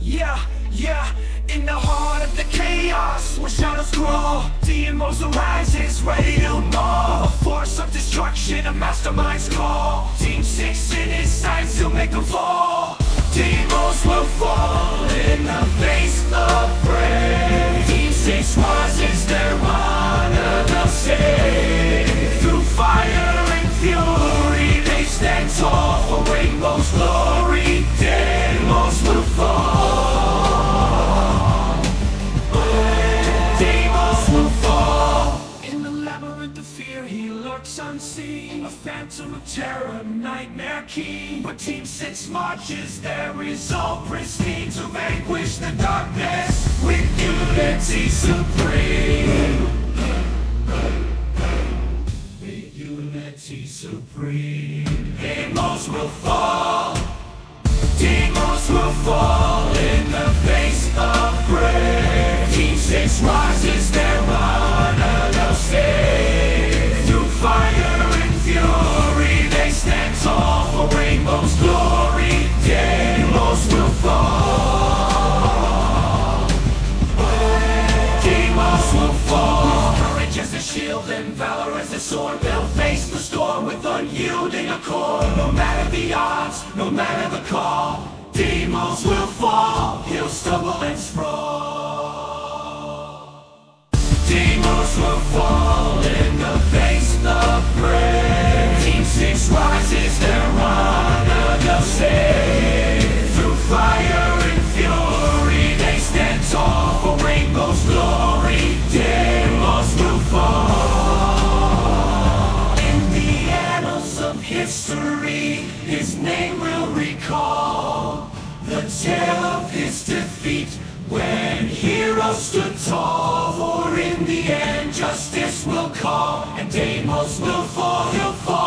yeah. In the heart of the chaos, where shadows crawl, DMOs arises, ready to maul. A force of destruction, a mastermind's call. Team 6 in his sights, he'll make them fall. DMOs will fall in the face of prey. Team 6 rises, their honor they'll save. Through fire and fury, they stand tall for Rainbow's glory. DMOs will fall. Unseen, a phantom of terror, nightmare keen. But Team 6 marches, their resolve pristine, to vanquish the darkness with unity supreme. With unity supreme. Demons will fall. Demons will fall in the face of prey. Team 6 rises, their honor they'll save. Fire and fury, they stand tall for Rainbow's glory. Demons will fall. Demons will fall. With courage as a shield and valor as a sword, they'll face the storm with unyielding accord. No matter the odds, no matter the call, demons will fall. He'll stumble and sprawl. Demons will fall in the face of prey. Team 6 rises, their honor they'll save. Through fire and fury, they stand tall for Rainbow's glory. Demons will fall. In the annals of history, his name will recall the tale of his defeat when heroes stood tall. For in the end, justice will call, and Deimos will fall, he'll fall.